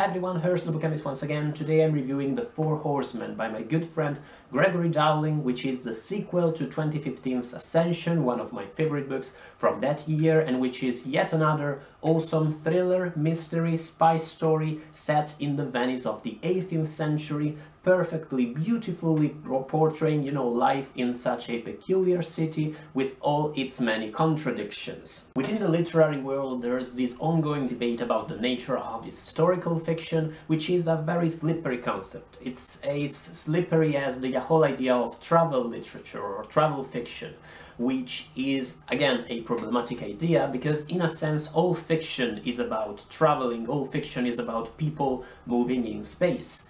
Hi everyone, here's the Bookemist once again. Today I'm reviewing The Four Horsemen by my good friend Gregory Dowling, which is the sequel to 2015's Ascension, one of my favorite books from that year, and which is yet another awesome thriller, mystery, spy story set in the Venice of the 18th century, perfectly, beautifully portraying, you know, life in such a peculiar city with all its many contradictions. Within the literary world, there's this ongoing debate about the nature of historical fiction, which is a very slippery concept. It's as slippery as the whole idea of travel literature or travel fiction, which is, again, a problematic idea, because in a sense all fiction is about traveling, all fiction is about people moving in space.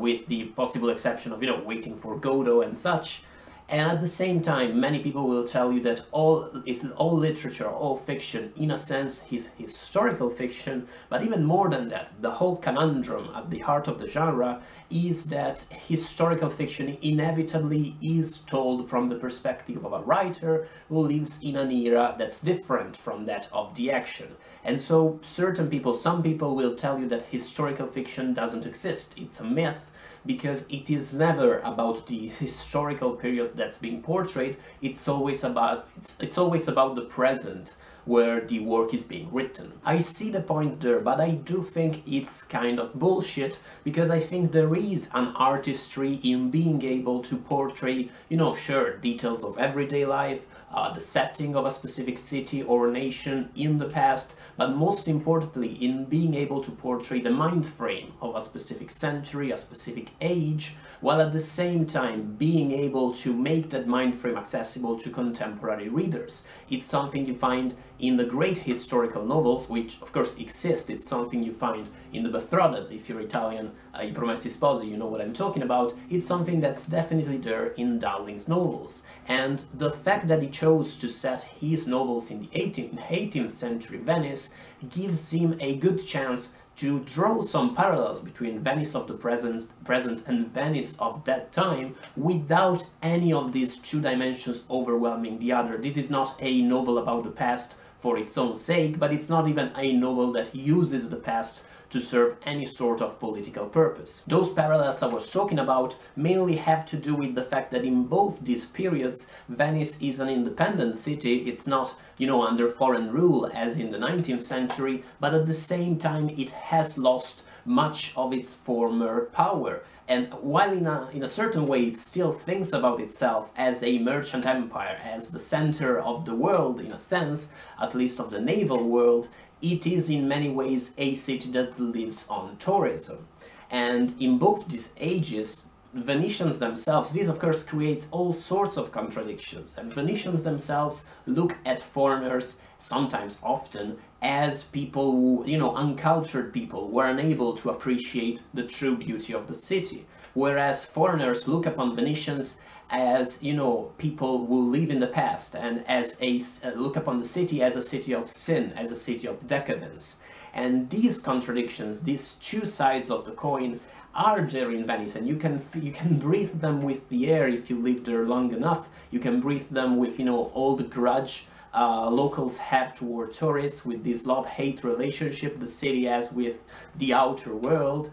With the possible exception of, you know, Waiting for Godot and such. And at the same time, many people will tell you that all literature, all fiction, in a sense, is historical fiction. But even more than that, the whole conundrum at the heart of the genre is that historical fiction inevitably is told from the perspective of a writer who lives in an era that's different from that of the action. And so certain people, some people will tell you that historical fiction doesn't exist, it's a myth, because it is never about the historical period that's being portrayed. It's always about the present where the work is being written. I see the point there, but I do think it's kind of bullshit, because I think there is an artistry in being able to portray, you know, sure, details of everyday life, the setting of a specific city or nation in the past, but most importantly in being able to portray the mind frame of a specific century, a specific age, while at the same time being able to make that mind frame accessible to contemporary readers. It's something you find in the great historical novels, which of course exist. It's something you find in The Betrothed, if you're Italian, I Promessi Sposi, you know what I'm talking about. It's something that's definitely there in Dowling's novels. And the fact that he chose to set his novels in the 18th century Venice gives him a good chance to draw some parallels between Venice of the present and Venice of that time, without any of these two dimensions overwhelming the other. This is not a novel about the past for its own sake, but it's not even a novel that uses the past to serve any sort of political purpose. Those parallels I was talking about mainly have to do with the fact that in both these periods Venice is an independent city. It's not, you know, under foreign rule as in the 19th century, but at the same time it has lost much of its former power. And while in a certain way it still thinks about itself as a merchant empire, as the center of the world in a sense, at least of the naval world, it is in many ways a city that lives on tourism. And in both these ages, Venetians themselves, this of course creates all sorts of contradictions, and Venetians themselves look at foreigners, sometimes, often, as people who, you know, uncultured people, were unable to appreciate the true beauty of the city. Whereas foreigners look upon Venetians as, you know, people who live in the past, and as look upon the city as a city of sin, as a city of decadence. And these contradictions, these two sides of the coin, are there in Venice, and you can breathe them with the air if you live there long enough. You can breathe them with, you know, all the grudge locals have toward tourists, with this love-hate relationship the city has with the outer world.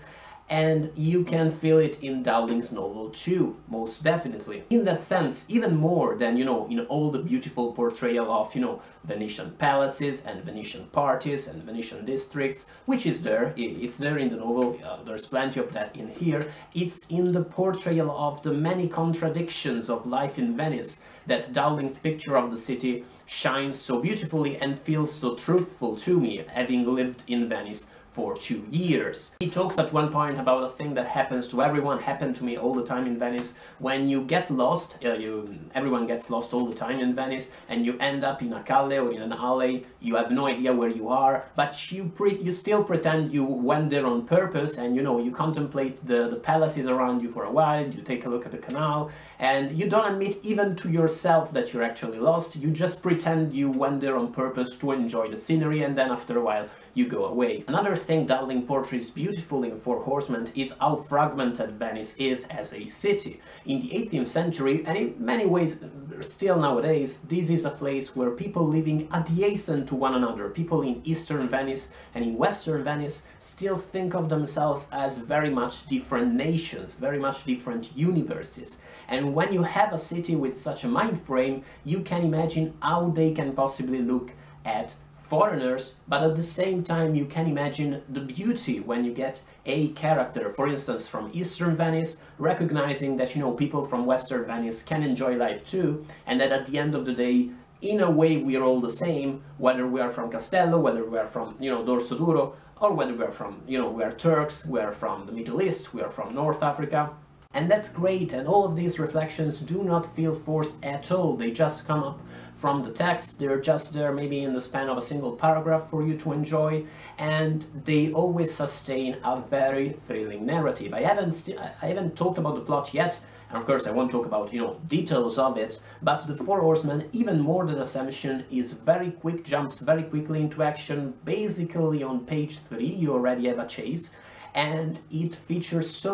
And you can feel it in Dowling's novel too, most definitely. In that sense, even more than, you know, in all the beautiful portrayal of, you know, Venetian palaces and Venetian parties and Venetian districts, which is there, it's there in the novel, there's plenty of that in here, it's in the portrayal of the many contradictions of life in Venice that Dowling's picture of the city shines so beautifully and feels so truthful to me, having lived in Venice for 2 years. He talks at one point about a thing that happens to everyone, happened to me all the time in Venice. When you get lost, everyone gets lost all the time in Venice, and you end up in a calle or in an alley, you have no idea where you are, but you still pretend you went there on purpose, and, you know, you contemplate the palaces around you for a while, you take a look at the canal, and you don't admit even to yourself that you're actually lost, you just pretend you went there on purpose to enjoy the scenery, and then after a while you go away. Another thing Dowling portrays beautifully in Four Horsemen is how fragmented Venice is as a city. In the 18th century, and in many ways still nowadays, this is a place where people living adjacent to one another, people in eastern Venice and in western Venice, still think of themselves as very much different nations, very much different universes. And when you have a city with such a mind frame, you can imagine how they can possibly look at foreigners, but at the same time you can imagine the beauty when you get a character, for instance, from Eastern Venice, recognizing that, you know, people from Western Venice can enjoy life too, and that at the end of the day, in a way, we are all the same, whether we are from Castello, whether we are from, you know, Dorsoduro, or whether we are from, you know, we are Turks, we are from the Middle East, we are from North Africa. And that's great, and all of these reflections do not feel forced at all, they just come up from the text, they're just there maybe in the span of a single paragraph for you to enjoy, and they always sustain a very thrilling narrative. I haven't talked about the plot yet, and of course I won't talk about, you know, details of it, but The Four Horsemen, even more than Ascension, is very quick, jumps very quickly into action. Basically on page 3 you already have a chase, and it features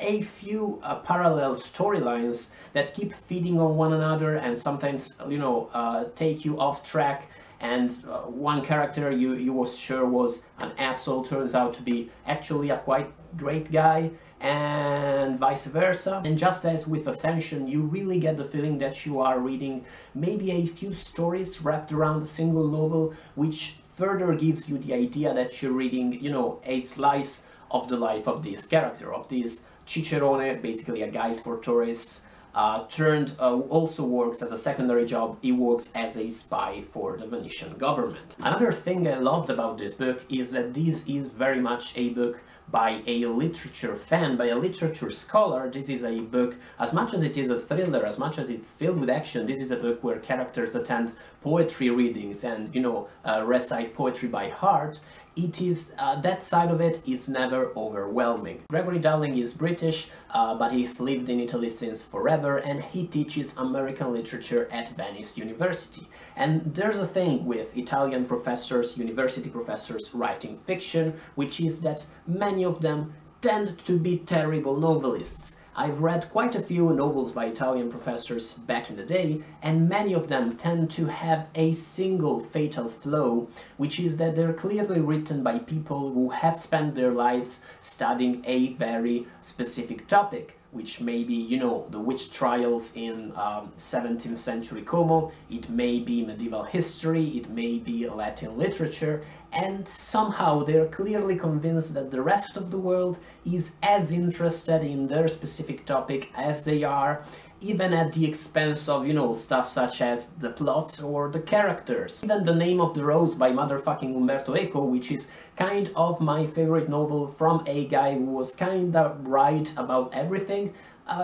a few parallel storylines that keep feeding on one another and sometimes, you know, take you off track. And one character you was sure was an asshole turns out to be actually a quite great guy, and vice versa. And just as with Ascension, you really get the feeling that you are reading maybe a few stories wrapped around a single novel, which further gives you the idea that you're reading, you know, a slice of the life of this character, of this Cicerone, basically a guide for tourists, also works as a secondary job, he works as a spy for the Venetian government. Another thing I loved about this book is that this is very much a book by a literature fan, by a literature scholar. This is a book, as much as it is a thriller, as much as it's filled with action, this is a book where characters attend poetry readings and, you know, recite poetry by heart. It is, that side of it is never overwhelming. Gregory Dowling is British, but he's lived in Italy since forever, and he teaches American literature at Venice University. And there's a thing with Italian professors, university professors writing fiction, which is that many of them tend to be terrible novelists. I've read quite a few novels by Italian professors back in the day, and many of them tend to have a single fatal flaw, which is that they're clearly written by people who have spent their lives studying a very specific topic, which may be, you know, the witch trials in 17th century Como, it may be medieval history, it may be Latin literature, and somehow they're clearly convinced that the rest of the world is as interested in their specific topic as they are, even at the expense of, you know, stuff such as the plot or the characters. Even The Name of the Rose by motherfucking Umberto Eco, which is kind of my favorite novel from a guy who was kinda right about everything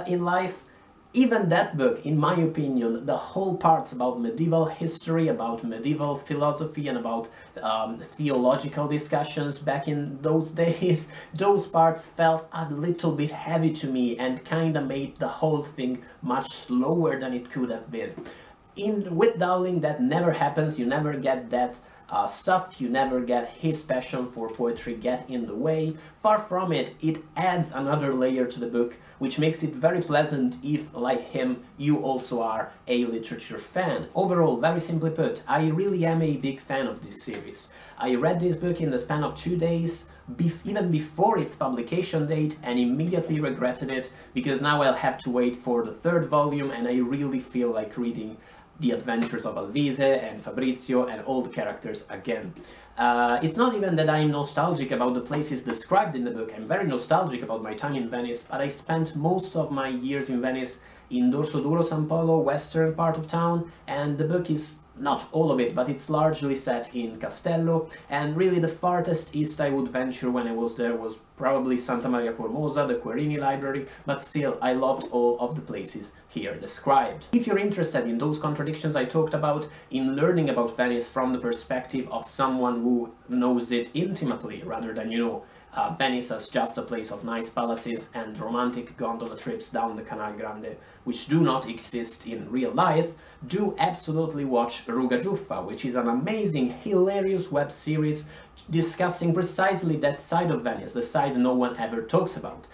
in life, even that book, in my opinion, the whole parts about medieval history, about medieval philosophy and about theological discussions back in those days, those parts felt a little bit heavy to me and kind of made the whole thing much slower than it could have been. With Dowling that never happens, you never get that stuff, you never get his passion for poetry get in the way. Far from it, it adds another layer to the book, which makes it very pleasant if, like him, you also are a literature fan. Overall, very simply put, I really am a big fan of this series. I read this book in the span of 2 days, even before its publication date, and immediately regretted it, because now I'll have to wait for the third volume, and I really feel like reading The Adventures of Alvise and Fabrizio and all the characters again. It's not even that I'm nostalgic about the places described in the book. I'm very nostalgic about my time in Venice, but I spent most of my years in Venice in Dorsoduro, San Polo, western part of town, and the book is not all of it, but it's largely set in Castello, and really the farthest east I would venture when I was there was probably Santa Maria Formosa, the Querini Library, but still I loved all of the places here described. If you're interested in those contradictions I talked about, in learning about Venice from the perspective of someone who knows it intimately rather than, you know, Venice as just a place of nice palaces and romantic gondola trips down the Canal Grande, which do not exist in real life, do absolutely watch Rugagiuffa, which is an amazing, hilarious web series discussing precisely that side of Venice, the side no one ever talks about.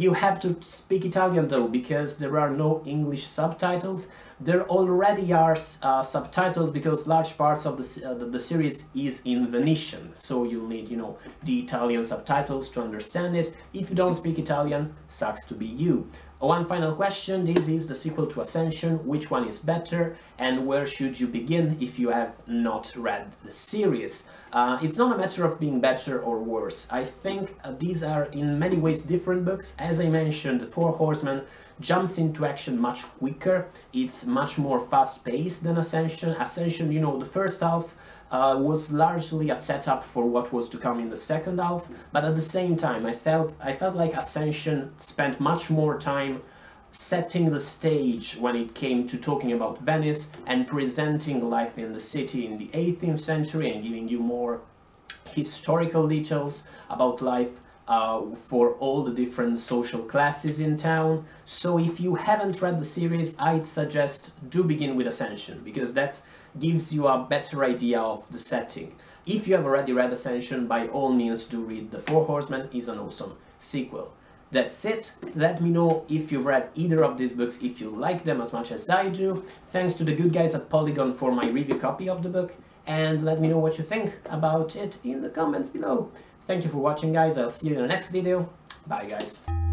You have to speak Italian though, because there are no English subtitles. There already are subtitles because large parts of the series is in Venetian, so you'll need, you know, the Italian subtitles to understand it. If you don't speak Italian, sucks to be you. One final question, this is the sequel to Ascension, which one is better and where should you begin if you have not read the series? It's not a matter of being better or worse. I think these are in many ways different books. As I mentioned, The Four Horsemen jumps into action much quicker, it's much more fast-paced than Ascension. Ascension, you know, the first half was largely a setup for what was to come in the second half, but at the same time I felt like Ascension spent much more time setting the stage when it came to talking about Venice and presenting life in the city in the 18th century and giving you more historical details about life for all the different social classes in town. So if you haven't read the series, I'd suggest do begin with Ascension, because that gives you a better idea of the setting. If you have already read Ascension, by all means do read The Four Horsemen, is an awesome sequel. That's it. Let me know if you've read either of these books, if you like them as much as I do. Thanks to the good guys at Polygon for my review copy of the book, and let me know what you think about it in the comments below. Thank you for watching, guys. I'll see you in the next video. Bye, guys.